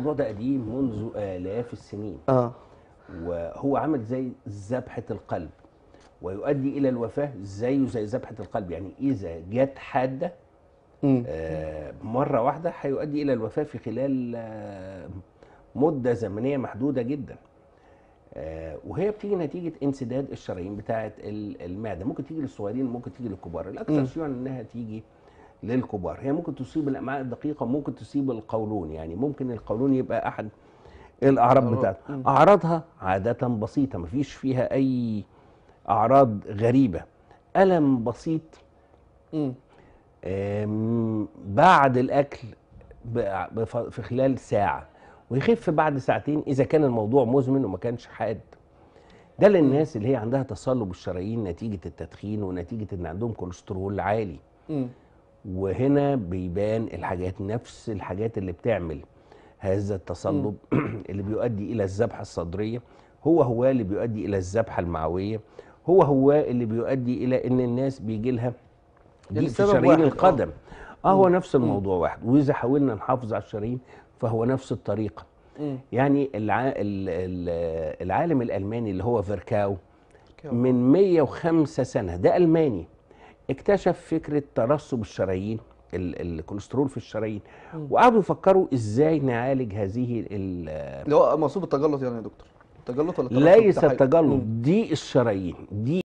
الموضوع ده قديم منذ آلاف السنين. وهو عمل زي ذبحة القلب ويؤدي إلى الوفاة زيه زي ذبحة القلب، يعني إذا جت حادة مرة واحدة هيؤدي إلى الوفاة في خلال مدة زمنية محدودة جدا، وهي بتيجي نتيجة انسداد الشرايين بتاعة المعدة. ممكن تيجي للصغيرين، ممكن تيجي للكبار. الأكثر شيوعا إنها تيجي للكبار. هي ممكن تصيب الأمعاء الدقيقة، ممكن تصيب القولون، يعني ممكن القولون يبقى أحد الأعراض بتاعته. أعراضها عادة بسيطة، مفيش فيها أي أعراض غريبة، ألم بسيط بعد الأكل في خلال ساعة، ويخف بعد ساعتين إذا كان الموضوع مزمن وما كانش حاد. ده للناس اللي هي عندها تصلب الشرايين نتيجة التدخين ونتيجة إن عندهم كوليسترول عالي. وهنا بيبان الحاجات، نفس الحاجات اللي بتعمل هذا التصلب اللي بيؤدي إلى الذبحة الصدرية، هو اللي بيؤدي إلى الذبحة المعوية، هو اللي بيؤدي إلى إن الناس بيجي لها دي في شرايين القدم. هو نفس الموضوع واحد، وإذا حاولنا نحافظ على الشرايين فهو نفس الطريقة. يعني العالم الألماني اللي هو فيركاو من 105 سنة، ده ألماني، اكتشف فكرة ترسب الشرايين، الكوليسترول في الشرايين، وقعدوا يفكروا ازاي نعالج هذه اللي هو مصيبة التجلط. يعني يا دكتور، التجلط ولا ليس التجلط؟ دي الشرايين دي